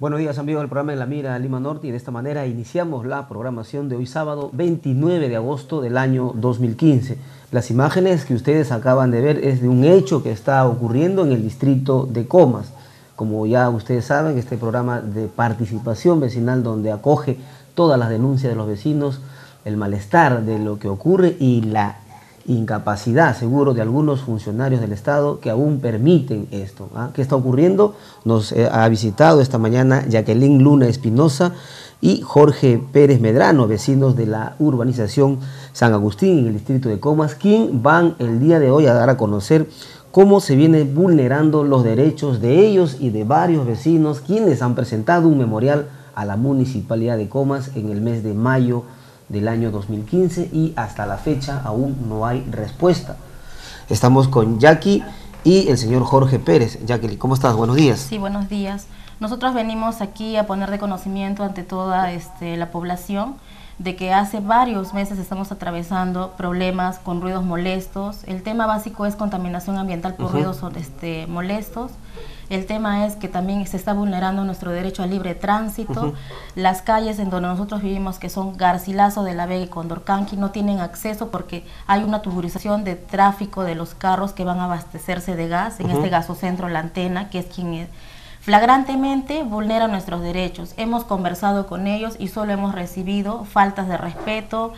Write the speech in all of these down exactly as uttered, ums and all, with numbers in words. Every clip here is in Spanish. Buenos días amigos del programa de La Mira Lima Norte, y de esta manera iniciamos la programación de hoy sábado veintinueve de agosto del año dos mil quince. Las imágenes que ustedes acaban de ver es de un hecho que está ocurriendo en el distrito de Comas. Como ya ustedes saben, este programa de participación vecinal donde acoge todas las denuncias de los vecinos, el malestar de lo que ocurre y la incapacidad seguro de algunos funcionarios del Estado que aún permiten esto. ¿Ah? ¿Qué está ocurriendo? Nos eh, ha visitado esta mañana Jackeline Luna Espinoza y Jorge Pérez Medrano, vecinos de la urbanización San Agustín en el distrito de Comas, quien van el día de hoy a dar a conocer cómo se viene vulnerando los derechos de ellos y de varios vecinos, quienes han presentado un memorial a la Municipalidad de Comas en el mes de mayo del año dos mil quince, y hasta la fecha aún no hay respuesta. Estamos con Jackie y el señor Jorge Pérez. Jackie, ¿cómo estás? Buenos días. Sí, buenos días. Nosotros venimos aquí a poner de conocimiento ante toda este, la población de que hace varios meses estamos atravesando problemas con ruidos molestos. El tema básico es contaminación ambiental por uh-huh. ruidos este, molestos. El tema es que también se está vulnerando nuestro derecho al libre tránsito. Uh-huh. Las calles en donde nosotros vivimos, que son Garcilaso de la Vega y Condorcanqui, no tienen acceso porque hay una tuburización de tráfico de los carros que van a abastecerse de gas. Uh-huh. En este gasocentro La Antena, que es quien Flagrantemente vulneran nuestros derechos. Hemos conversado con ellos y solo hemos recibido faltas de respeto,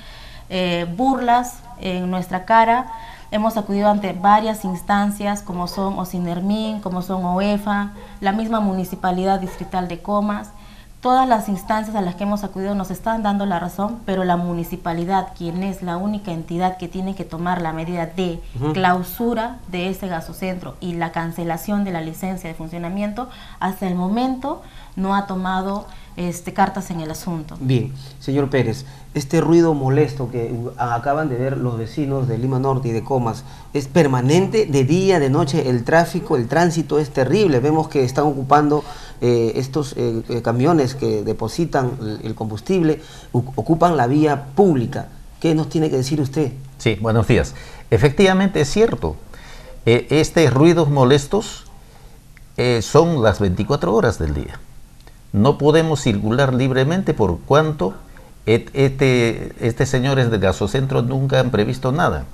eh, burlas en nuestra cara. Hemos acudido ante varias instancias como son OSINERGMIN, como son OEFA, la misma Municipalidad Distrital de Comas. Todas las instancias a las que hemos acudido nos están dando la razón, pero la municipalidad, quien es la única entidad que tiene que tomar la medida de uh-huh. clausura de este gasocentro y la cancelación de la licencia de funcionamiento, hasta el momento no ha tomado este, cartas en el asunto. Bien, señor Pérez, este ruido molesto que acaban de ver los vecinos de Lima Norte y de Comas, ¿es permanente, de día, de noche? El tráfico, el tránsito es terrible. Vemos que están ocupando eh, estos eh, camiones que depositan el combustible, ocupan la vía pública. ¿Qué nos tiene que decir usted? Sí, buenos días. Efectivamente es cierto. Eh, estos ruidos molestos eh, son las veinticuatro horas del día. No podemos circular libremente por cuanto este, este señores del gasocentro nunca han previsto nada.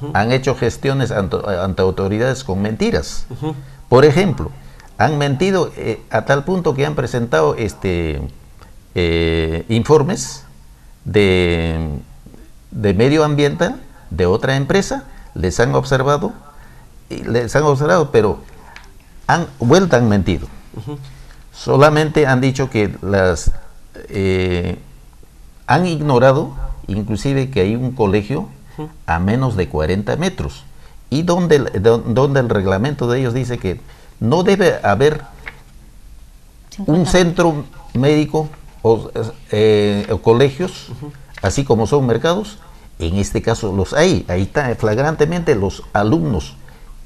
Uh-huh. Han hecho gestiones ante, ante autoridades con mentiras. Uh-huh. Por ejemplo, han mentido eh, a tal punto que han presentado este, eh, informes de, de medio ambiente de otra empresa. Les han observado, y les han observado, pero han vuelto han mentido. Uh-huh. Solamente han dicho que las eh, han ignorado, inclusive que hay un colegio a menos de cuarenta metros y donde, donde el reglamento de ellos dice que no debe haber un centro médico o, eh, o colegios, así como son mercados. En este caso los hay, ahí está flagrantemente los alumnos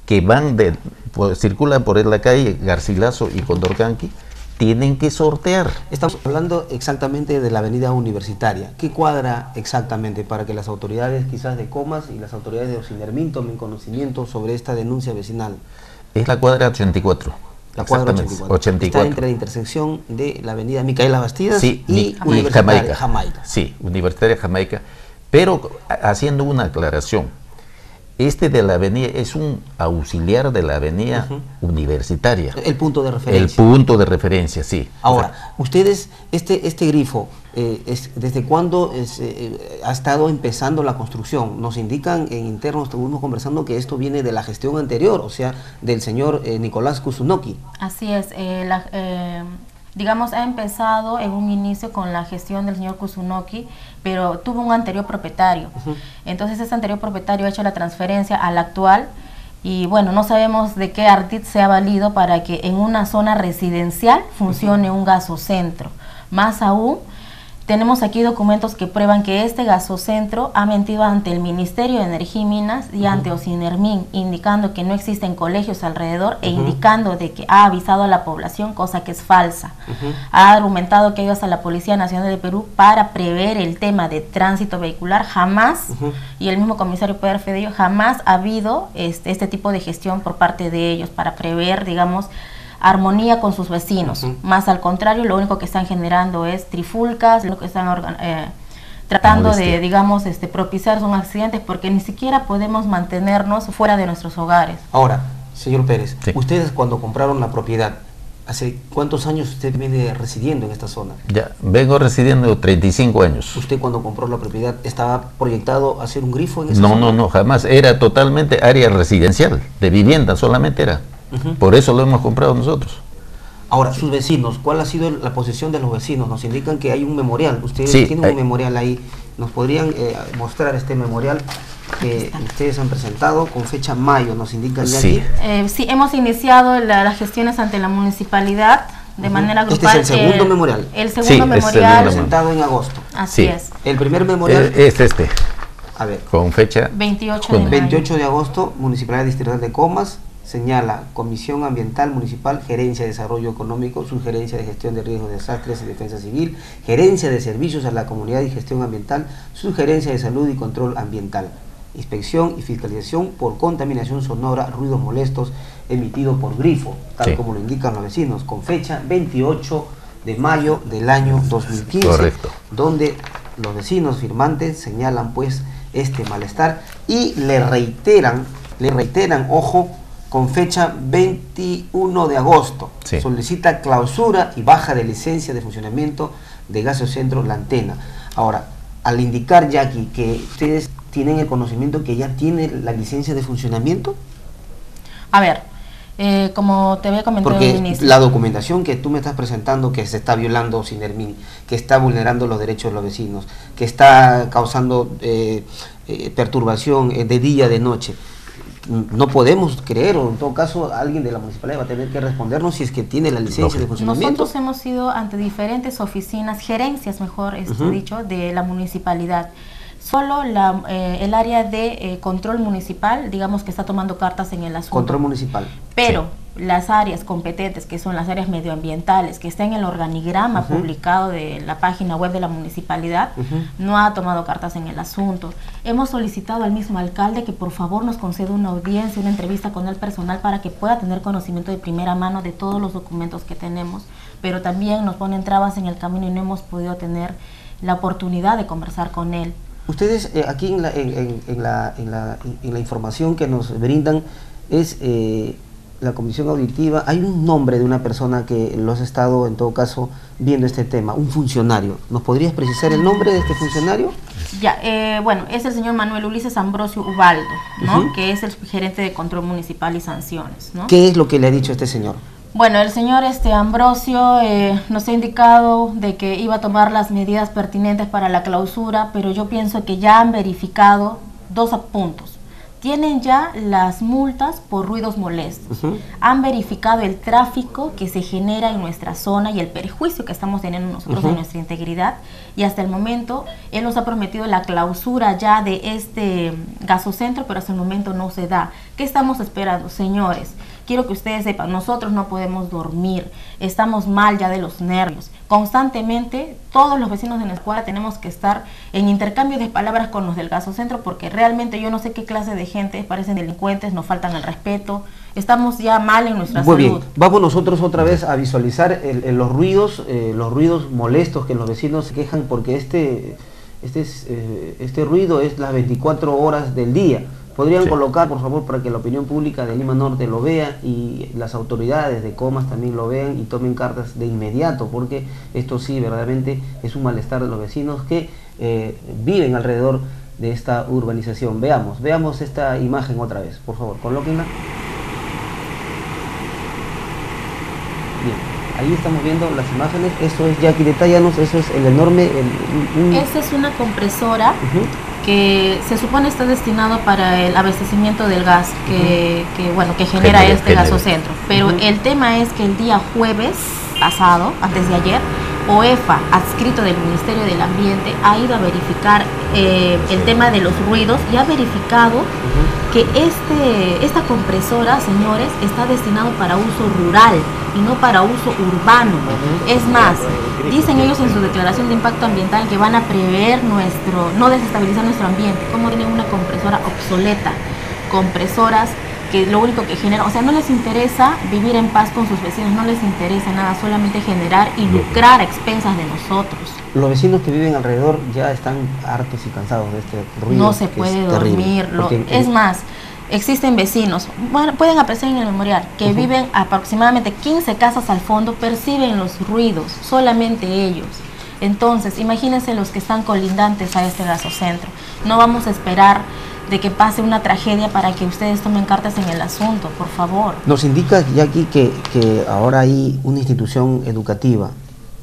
que van de, pues, circulan por la calle Garcilaso y Condorcanqui, tienen que sortear. Estamos hablando exactamente de la avenida Universitaria. ¿Qué cuadra exactamente para que las autoridades quizás de Comas y las autoridades de OSINERGMIN tomen conocimiento sobre esta denuncia vecinal? Es la cuadra ochenta y cuatro. La cuadra ochenta y cuatro. Está entre la intersección de la avenida Micaela Bastidas sí, y Jamaica. Universitaria Jamaica. Jamaica. Sí, Universitaria Jamaica. Pero haciendo una aclaración, este de la avenida es un auxiliar de la avenida uh-huh. Universitaria. El punto de referencia. El punto de referencia, sí. Ahora, Exacto. ustedes, este, este grifo, eh, es, ¿desde cuándo es, eh, ha estado empezando la construcción? Nos indican en interno, estuvimos conversando que esto viene de la gestión anterior, o sea, del señor eh, Nicolás Kusunoki. Así es, eh, la, eh, digamos, ha empezado en un inicio con la gestión del señor Kusunoki, pero tuvo un anterior propietario. Uh-huh. Entonces ese anterior propietario ha hecho la transferencia al actual y bueno, no sabemos de qué ardid se ha valido para que en una zona residencial funcione uh-huh. un gasocentro. Más aún, tenemos aquí documentos que prueban que este gasocentro ha mentido ante el Ministerio de Energía y Minas y uh-huh. ante OSINERGMIN, indicando que no existen colegios alrededor uh-huh. e indicando de que ha avisado a la población, cosa que es falsa. Uh-huh. Ha argumentado que ellos a la Policía Nacional de Perú para prever el tema de tránsito vehicular jamás, uh-huh. y el mismo comisario Pedro Fedello, jamás ha habido este, este tipo de gestión por parte de ellos para prever, digamos, armonía con sus vecinos, uh-huh. más al contrario, lo único que están generando es trifulcas, lo que están eh, tratando de, digamos, este, propiciar son accidentes porque ni siquiera podemos mantenernos fuera de nuestros hogares. Ahora, señor Pérez, sí. ustedes cuando compraron la propiedad, ¿hace cuántos años usted viene residiendo en esta zona? Ya, vengo residiendo treinta y cinco años. ¿Usted cuando compró la propiedad estaba proyectado a hacer un grifo en esa no, zona? No, no, jamás, era totalmente área residencial, de vivienda solamente era. Uh-huh. Por eso lo hemos comprado nosotros. Ahora, sus vecinos, ¿cuál ha sido la posición de los vecinos? Nos indican que hay un memorial. Ustedes sí, tienen hay... un memorial ahí. ¿Nos podrían eh, mostrar este memorial que ustedes han presentado con fecha mayo? Nos indican ya sí. aquí. Eh, sí, hemos iniciado la, las gestiones ante la municipalidad de uh-huh. manera grupal. Este es el segundo el, memorial. El segundo sí, memorial presentado en agosto. Así sí. es. El primer memorial eh, es este. A ver. Con fecha veintiocho de agosto, Municipalidad Distrital de Comas. Señala Comisión Ambiental Municipal, Gerencia de Desarrollo Económico, Subgerencia de Gestión de Riesgos de Desastres y Defensa Civil, Gerencia de Servicios a la Comunidad y Gestión Ambiental, Subgerencia de Salud y Control Ambiental, Inspección y Fiscalización por Contaminación Sonora, Ruidos Molestos, emitido por Grifo, tal sí. como lo indican los vecinos, con fecha veintiocho de mayo del año dos mil quince, Correcto. Donde los vecinos firmantes señalan pues este malestar y le reiteran, le reiteran, ojo, con fecha veintiuno de agosto, sí. Solicita clausura y baja de licencia de funcionamiento de Gasocentro La Antena. Ahora, al indicar, Jackie, que ustedes tienen el conocimiento que ya tiene la licencia de funcionamiento. A ver, eh, como te había comentado al inicio, la documentación que tú me estás presentando, que se está violando OSINERGMIN, que está vulnerando los derechos de los vecinos, que está causando eh, eh, perturbación de día, de noche. No podemos creer, o en todo caso alguien de la municipalidad va a tener que respondernos si es que tiene la licencia de funcionamiento. Nosotros hemos ido ante diferentes oficinas, gerencias mejor este, uh-huh. dicho, de la municipalidad. Solo la, eh, el área de eh, control municipal, digamos que está tomando cartas en el asunto. Control municipal. Pero sí. Las áreas competentes, que son las áreas medioambientales, que está en el organigrama uh-huh. publicado de la página web de la municipalidad, uh-huh. no ha tomado cartas en el asunto. Hemos solicitado al mismo alcalde que por favor nos conceda una audiencia, una entrevista con el personal para que pueda tener conocimiento de primera mano de todos los documentos que tenemos, pero también nos ponen trabas en el camino y no hemos podido tener la oportunidad de conversar con él. Ustedes eh, aquí en la, en, en, la, en, la, en la información que nos brindan es eh, la comisión auditiva. Hay un nombre de una persona que los ha estado en todo caso viendo este tema, un funcionario. ¿Nos podrías precisar el nombre de este funcionario? Ya, eh, bueno, es el señor Manuel Ulises Ambrosio Ubaldo, ¿no? Uh-huh. Que es el gerente de control municipal y sanciones, ¿no? ¿Qué es lo que le ha dicho este señor? Bueno, el señor este Ambrosio eh, nos ha indicado de que iba a tomar las medidas pertinentes para la clausura, pero yo pienso que ya han verificado dos puntos. Tienen ya las multas por ruidos molestos, uh-huh. han verificado el tráfico que se genera en nuestra zona y el perjuicio que estamos teniendo nosotros uh-huh. en nuestra integridad, y hasta el momento él nos ha prometido la clausura ya de este gasocentro, pero hasta el momento no se da. ¿Qué estamos esperando, señores? Quiero que ustedes sepan, nosotros no podemos dormir, estamos mal ya de los nervios. Constantemente, todos los vecinos de nuestra cuadra tenemos que estar en intercambio de palabras con los del gasocentro, porque realmente yo no sé qué clase de gente, parecen delincuentes, nos faltan el respeto, estamos ya mal en nuestra salud. Muy bien, vamos nosotros otra vez a visualizar el, el, los ruidos, eh, los ruidos molestos que los vecinos se quejan, porque este, este, es, eh, este ruido es las veinticuatro horas del día. Podrían sí. colocar, por favor, para que la opinión pública de Lima Norte lo vea y las autoridades de COMAS también lo vean y tomen cartas de inmediato, porque esto sí, verdaderamente, es un malestar de los vecinos que eh, viven alrededor de esta urbanización. Veamos, veamos esta imagen otra vez, por favor, colóquenla. Bien. Ahí estamos viendo las imágenes, eso es, Jackie, detállanos, eso es el enorme... El, el, el... Esta es una compresora uh-huh. que se supone está destinado para el abastecimiento del gas que, uh-huh. que, bueno, que genera G N V, este G N V. Gasocentro. Pero uh-huh. el tema es que el día jueves pasado, antes de ayer, OEFA, adscrito del Ministerio del Ambiente, ha ido a verificar eh, el tema de los ruidos y ha verificado uh-huh. que este, esta compresora, señores, está destinado para uso rural y no para uso urbano. Es más, dicen ellos en su declaración de impacto ambiental que van a prever nuestro, no desestabilizar nuestro ambiente. Como tienen una compresora obsoleta, compresoras que lo único que generan, o sea, no les interesa vivir en paz con sus vecinos, no les interesa nada, solamente generar y lucrar a expensas de nosotros. Los vecinos que viven alrededor ya están hartos y cansados de este ruido. No se puede dormir, es más... Existen vecinos, bueno, pueden apreciar en el memorial, que uh-huh. viven aproximadamente quince casas al fondo, perciben los ruidos, solamente ellos. Entonces, imagínense los que están colindantes a este gasocentro. No vamos a esperar de que pase una tragedia para que ustedes tomen cartas en el asunto, por favor. Nos indica, Jackie, que, que ahora hay una institución educativa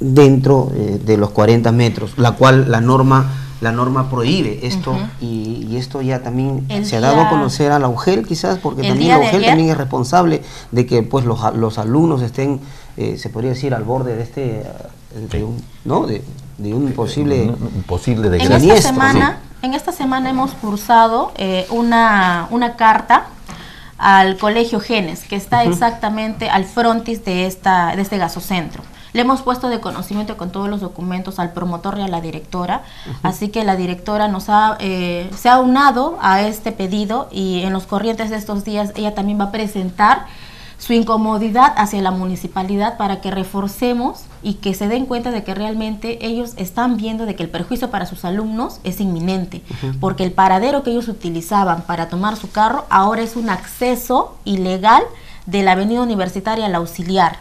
dentro eh, de los cuarenta metros, la cual la norma... La norma prohíbe esto, uh-huh. y, y esto ya también el se día, ha dado a conocer a la U G E L, quizás, porque también la U G E L ayer, también es responsable de que pues los, los alumnos estén, eh, se podría decir, al borde de este, de un, ¿no? de, de un posible, un, un posible en esta semana, sí. En esta semana hemos cursado eh, una, una carta al Colegio Genes, que está uh-huh. exactamente al frontis de, esta, de este gasocentro. Le hemos puesto de conocimiento con todos los documentos al promotor y a la directora, uh-huh. así que la directora nos ha, eh, se ha unado a este pedido y en los corrientes de estos días ella también va a presentar su incomodidad hacia la municipalidad para que reforcemos y que se den cuenta de que realmente ellos están viendo de que el perjuicio para sus alumnos es inminente, uh-huh. porque el paradero que ellos utilizaban para tomar su carro ahora es un acceso ilegal de la avenida universitaria al auxiliar.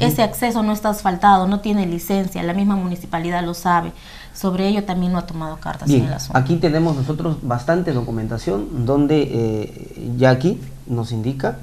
Uh-huh. Ese acceso no está asfaltado, no tiene licencia, la misma municipalidad lo sabe. Sobre ello también no ha tomado cartas Bien, en el asunto. Aquí tenemos nosotros bastante documentación donde eh, Jackie nos indica,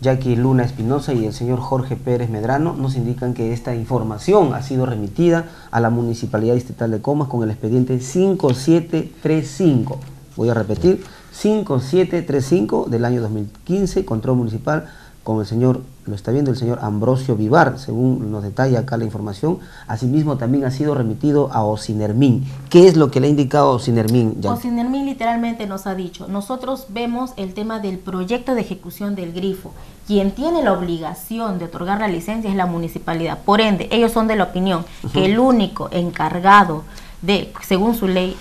Jackie Luna Espinoza y el señor Jorge Pérez Medrano nos indican que esta información ha sido remitida a la Municipalidad Distrital de Comas con el expediente cinco siete tres cinco. Voy a repetir, cinco siete tres cinco del año dos mil quince, control municipal, con el señor, lo está viendo el señor Ambrosio Vivar, según nos detalla acá la información. Asimismo también ha sido remitido a OSINERGMIN. ¿Qué es lo que le ha indicado OSINERGMIN? OSINERGMIN literalmente nos ha dicho, nosotros vemos el tema del proyecto de ejecución del grifo. Quien tiene la obligación de otorgar la licencia es la municipalidad. Por ende, ellos son de la opinión uh-huh. que el único encargado de, según su ley,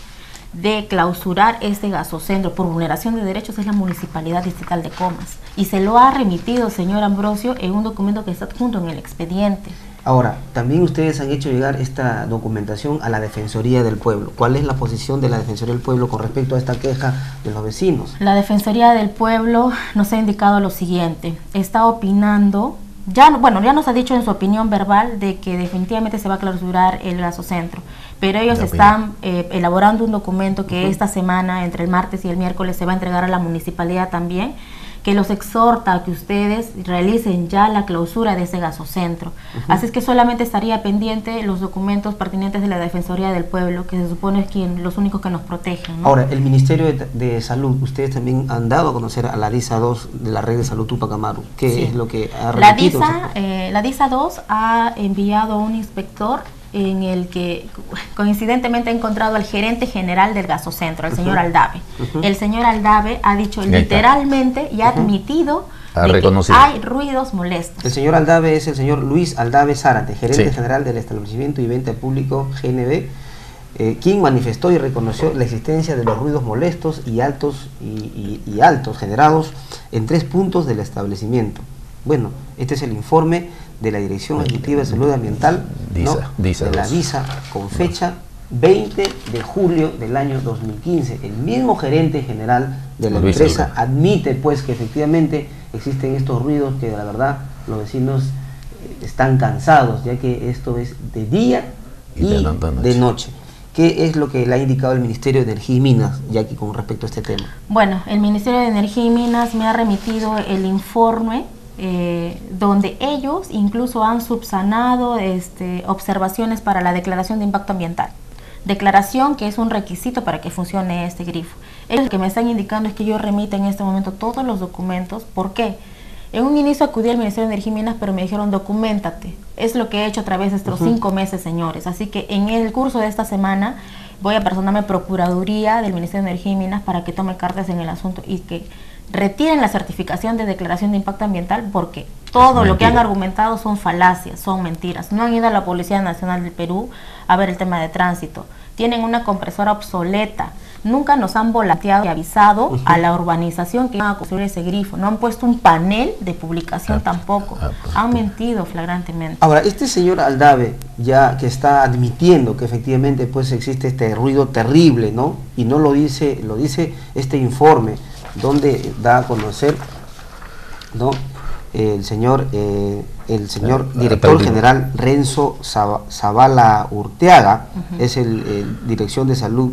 de clausurar este gasocentro por vulneración de derechos es la Municipalidad Distrital de Comas, y se lo ha remitido, señor Ambrosio, en un documento que está adjunto en el expediente. Ahora, también ustedes han hecho llegar esta documentación a la Defensoría del Pueblo. ¿Cuál es la posición de la Defensoría del Pueblo con respecto a esta queja de los vecinos? La Defensoría del Pueblo nos ha indicado lo siguiente, está opinando, ya bueno, ya nos ha dicho en su opinión verbal de que definitivamente se va a clausurar el gasocentro, pero ellos están eh, elaborando un documento que uh-huh. esta semana, entre el martes y el miércoles, se va a entregar a la municipalidad también, que los exhorta a que ustedes realicen ya la clausura de ese gasocentro. Uh-huh. Así es que solamente estaría pendiente los documentos pertinentes de la Defensoría del Pueblo, que se supone es quien, los únicos que nos protegen, ¿no? Ahora, el Ministerio de, de Salud, ustedes también han dado a conocer a la DISA dos de la red de salud Tupac Amaru. ¿Qué sí. es lo que ha remitido? La DISA, eh, la DISA dos ha enviado a un inspector en el que coincidentemente ha encontrado al gerente general del gasocentro, el señor uh-huh. Aldave. Uh-huh. El señor Aldave ha dicho literalmente y ha uh-huh. admitido ha de que hay ruidos molestos. El señor Aldave es el señor Luis Aldave Zárate, gerente sí. general del establecimiento y venta público G N V, eh, quien manifestó y reconoció la existencia de los ruidos molestos y altos, y, y, y altos generados en tres puntos del establecimiento. Bueno, este es el informe de la Dirección Ejecutiva de Salud Ambiental, DISA, ¿no? DISA de la DISA, con fecha veinte de julio del año dos mil quince. El mismo gerente general de la Luis empresa Aldave. Admite pues que efectivamente existen estos ruidos que la verdad los vecinos están cansados, ya que esto es de día y, y de, noche. de noche. ¿Qué es lo que le ha indicado el Ministerio de Energía y Minas, Jackie, con respecto a este tema? Bueno, el Ministerio de Energía y Minas me ha remitido el informe Eh, donde ellos incluso han subsanado este, observaciones para la declaración de impacto ambiental, declaración que es un requisito para que funcione este grifo. Ellos lo que me están indicando es que yo remita en este momento todos los documentos. ¿Por qué? En un inicio acudí al Ministerio de Energía y Minas, pero me dijeron documentate, es lo que he hecho a través de estos uh-huh. cinco meses, señores, así que en el curso de esta semana voy a personarme a Procuraduría del Ministerio de Energía y Minas para que tome cartas en el asunto y que retiren la certificación de declaración de impacto ambiental, porque todo lo que han argumentado son falacias, son mentiras. No han ido a la Policía Nacional del Perú a ver el tema de tránsito. Tienen una compresora obsoleta. Nunca nos han volanteado y avisado uh-huh. a la urbanización que van a construir ese grifo. No han puesto un panel de publicación ah, tampoco. Ah, pues, han mentido flagrantemente. Ahora, este señor Aldave, ya que está admitiendo que efectivamente pues existe este ruido terrible, ¿no? Y no lo dice, lo dice este informe, donde da a conocer, ¿no? el señor eh, el señor director general Renzo Zavala Urteaga, uh-huh. es el, el Dirección de Salud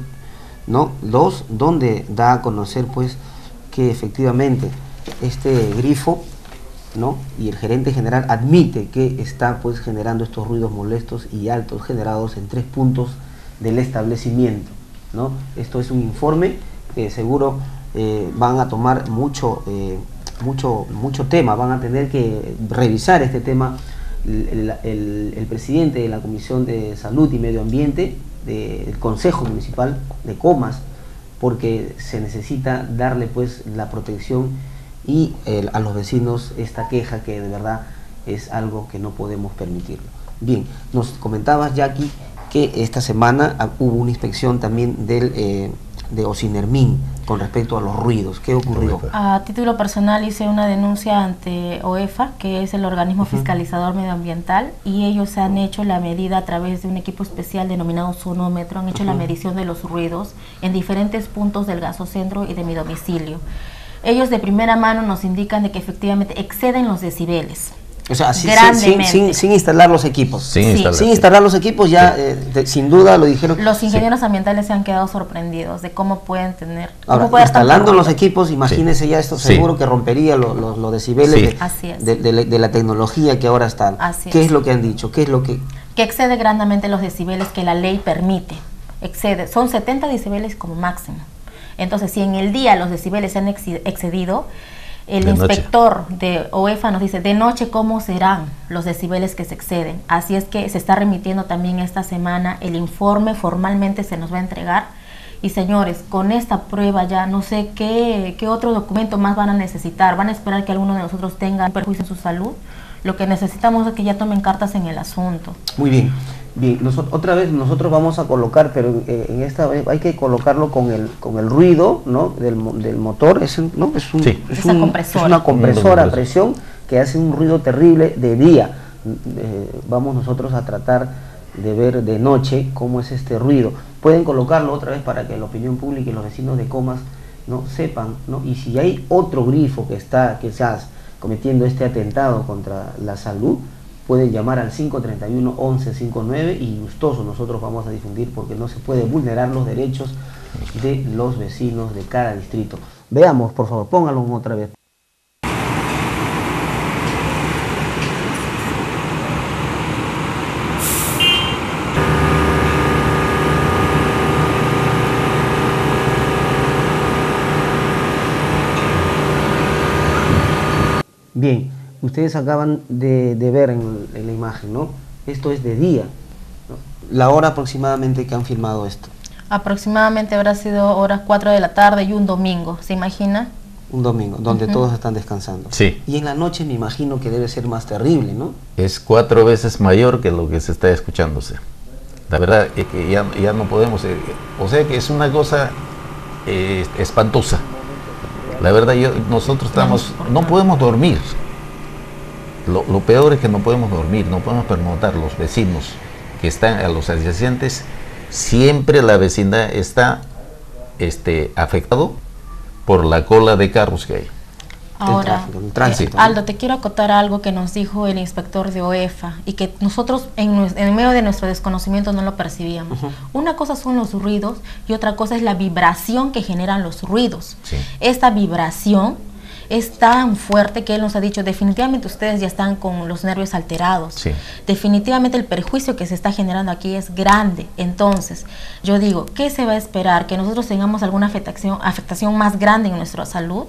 no dos, donde da a conocer pues que efectivamente este grifo, ¿no? y el gerente general admite que está pues generando estos ruidos molestos y altos generados en tres puntos del establecimiento, ¿no? Esto es un informe que seguro Eh, van a tomar mucho, eh, mucho, mucho tema, van a tener que revisar este tema el, el, el presidente de la Comisión de Salud y Medio Ambiente de, del Consejo Municipal de Comas, porque se necesita darle pues la protección y eh, a los vecinos esta queja, que de verdad es algo que no podemos permitirlo. Bien, nos comentabas, Jackie, que esta semana hubo una inspección también del... Eh, de OSINERGMIN con respecto a los ruidos. ¿Qué ocurrió? A título personal hice una denuncia ante O E F A, que es el organismo uh-huh. fiscalizador medioambiental, y ellos han hecho la medida a través de un equipo especial denominado Sonómetro, han hecho uh-huh. la medición de los ruidos en diferentes puntos del Gasocentro y de mi domicilio. Ellos de primera mano nos indican de que efectivamente exceden los decibeles. O sea, sin, sin, sin, sin instalar los equipos. Sin, sí. instalar, sin instalar los equipos, ya sí. eh, de, sin duda lo dijeron. Los ingenieros sí. ambientales se han quedado sorprendidos de cómo pueden tener... Ahora, cómo instalando los equipos, imagínense sí. ya esto, seguro sí. que rompería los lo, lo decibeles sí. de, Así es. De, de, de la tecnología que ahora están. Así ¿Qué es. es lo que han dicho? ¿Qué es lo que...? Que excede grandemente los decibeles que la ley permite. Excede. Son setenta decibeles como máximo. Entonces, si en el día los decibeles se han excedido... El de inspector noche. de O E F A nos dice, de noche, ¿cómo serán los decibeles que se exceden? Así es que se está remitiendo también esta semana el informe, formalmente se nos va a entregar. Y señores, con esta prueba ya no sé qué, qué otro documento más van a necesitar. ¿Van a esperar que alguno de nosotros tenga un perjuicio en su salud? Lo que necesitamos es que ya tomen cartas en el asunto. Muy bien. Bien, los, otra vez nosotros vamos a colocar, pero eh, en esta vez hay que colocarlo con el con el ruido, ¿no? del, del motor, es, un, ¿no? es, un, sí. es, un, compresora. es una compresora a presión que hace un ruido terrible de día. Eh, vamos nosotros a tratar de ver de noche cómo es este ruido. Pueden colocarlo otra vez para que la opinión pública y los vecinos de Comas no sepan, ¿no? Y si hay otro grifo que está quizás cometiendo este atentado contra la salud, pueden llamar al cinco tres uno, once cincuenta y nueve y gustoso nosotros vamos a difundir, porque no se puede vulnerar los derechos de los vecinos de cada distrito. Veamos, por favor, pónganlo otra vez. Bien. Ustedes acaban de, de ver en, en la imagen, ¿no? Esto es de día, ¿no? La hora aproximadamente que han filmado esto. Aproximadamente habrá sido horas cuatro de la tarde y un domingo, ¿se imagina? Un domingo, donde uh-huh. todos están descansando. Sí. Y en la noche me imagino que debe ser más terrible, ¿no? Es cuatro veces mayor que lo que se está escuchándose. La verdad es que ya, ya no podemos... Eh, o sea que es una cosa eh, espantosa. La verdad, yo, nosotros estamos... No podemos dormir. Lo, lo peor es que no podemos dormir, no podemos permutar. Los vecinos que están a los adyacentes, siempre la vecindad está este, afectado por la cola de carros que hay. Ahora, el tráfico, el tránsito, eh, Aldo, ¿no? Te quiero acotar algo que nos dijo el inspector de O E F A y que nosotros en, en medio de nuestro desconocimiento no lo percibíamos. Uh-huh. Una cosa son los ruidos y otra cosa es la vibración que generan los ruidos. Sí. Esta vibración... es tan fuerte que él nos ha dicho, definitivamente ustedes ya están con los nervios alterados. Sí. Definitivamente el perjuicio que se está generando aquí es grande. Entonces, yo digo, ¿qué se va a esperar? ¿Que nosotros tengamos alguna afectación, afectación más grande en nuestra salud?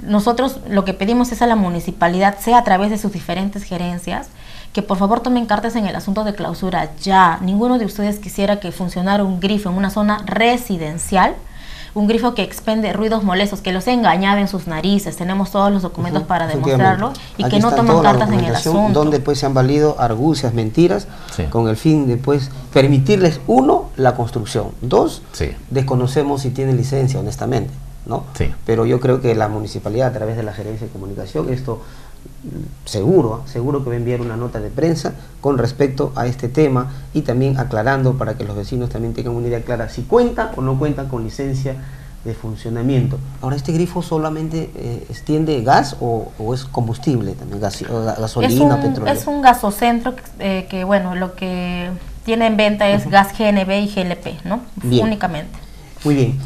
Nosotros lo que pedimos es a la municipalidad, sea a través de sus diferentes gerencias, que por favor tomen cartas en el asunto de clausura ya. Ninguno de ustedes quisiera que funcionara un grifo en una zona residencial, un grifo que expende ruidos molestos, que los engañaba en sus narices. Tenemos todos los documentos uh-huh, para demostrarlo y aquí que no toman cartas en el asunto. Donde pues se han valido argucias, mentiras, sí. con el fin de pues permitirles, uno, la construcción, dos, sí. desconocemos si tienen licencia, honestamente, ¿no? Sí. Pero yo creo que la municipalidad, a través de la gerencia de comunicación, esto seguro, seguro que va a enviar una nota de prensa con respecto a este tema y también aclarando para que los vecinos también tengan una idea clara si cuentan o no cuentan con licencia de funcionamiento. Ahora, ¿este grifo solamente eh, extiende gas o, o es combustible también, gas, gasolina, es un, petróleo? Es un gasocentro que, eh, que, bueno, lo que tiene en venta es uh-huh. gas G N V y G L P, ¿no? Bien. Únicamente. Muy bien.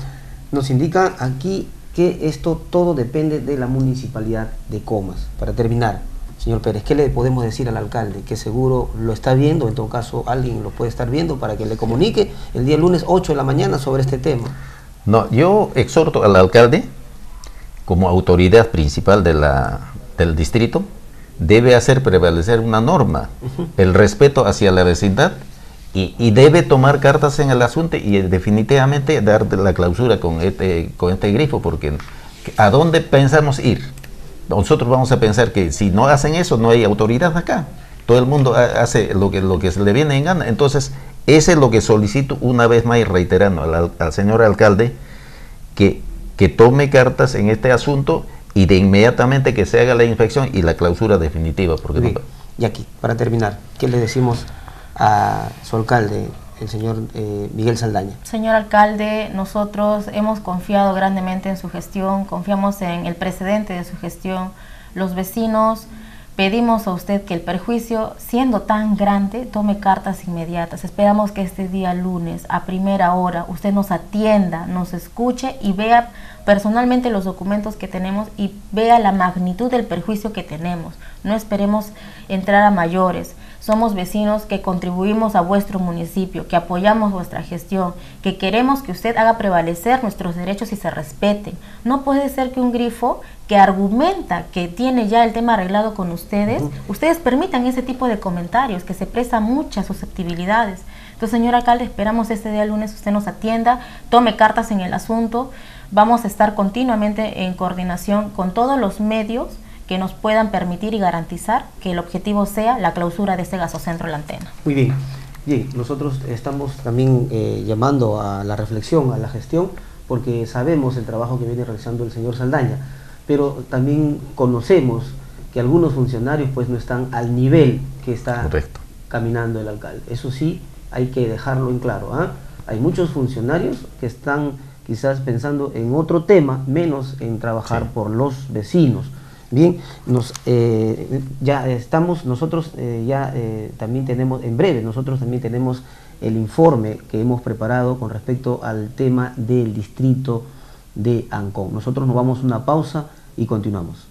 Nos indica aquí que esto todo depende de la municipalidad de Comas. Para terminar, señor Pérez, ¿qué le podemos decir al alcalde? Que seguro lo está viendo, en todo caso alguien lo puede estar viendo, para que le comunique el día lunes ocho de la mañana sobre este tema. No, yo exhorto al alcalde, como autoridad principal de la, del distrito, debe hacer prevalecer una norma, uh-huh. el respeto hacia la vecindad, Y, y debe tomar cartas en el asunto y definitivamente dar la clausura con este, con este grifo, porque ¿a dónde pensamos ir? Nosotros vamos a pensar que si no hacen eso, no hay autoridad acá. Todo el mundo hace lo que, lo que se le viene en gana. Entonces, ese es lo que solicito una vez más y reiterando al, al señor alcalde, que, que tome cartas en este asunto y de inmediatamente que se haga la inspección y la clausura definitiva. Porque no... Y aquí, para terminar, ¿qué le decimos a su alcalde, el señor eh, Miguel Saldaña? Señor alcalde, nosotros hemos confiado grandemente en su gestión, confiamos en el precedente de su gestión. Los vecinos pedimos a usted que el perjuicio, siendo tan grande, tome cartas inmediatas. Esperamos que este día lunes, a primera hora, usted nos atienda, nos escuche y vea personalmente los documentos que tenemos y vea la magnitud del perjuicio que tenemos. No esperemos entrar a mayores. Somos vecinos que contribuimos a vuestro municipio, que apoyamos vuestra gestión, que queremos que usted haga prevalecer nuestros derechos y se respeten. No puede ser que un grifo que argumenta que tiene ya el tema arreglado con ustedes, uh-huh. ustedes permitan ese tipo de comentarios, que se presta muchas susceptibilidades. Entonces, señor alcalde, esperamos este día lunes usted nos atienda, tome cartas en el asunto. Vamos a estar continuamente en coordinación con todos los medios que nos puedan permitir y garantizar que el objetivo sea la clausura de este gasocentro La Antena. Muy bien, bien. Nosotros estamos también eh, llamando a la reflexión, a la gestión, porque sabemos el trabajo que viene realizando el señor Saldaña, pero también conocemos que algunos funcionarios pues no están al nivel que está Correcto. Caminando el alcalde. Eso sí, hay que dejarlo en claro, ¿eh? Hay muchos funcionarios que están quizás pensando en otro tema, menos en trabajar sí. por los vecinos. Bien, nos, eh, ya estamos, nosotros eh, ya eh, también tenemos, en breve, nosotros también tenemos el informe que hemos preparado con respecto al tema del distrito de Ancón. Nosotros nos vamos a una pausa y continuamos.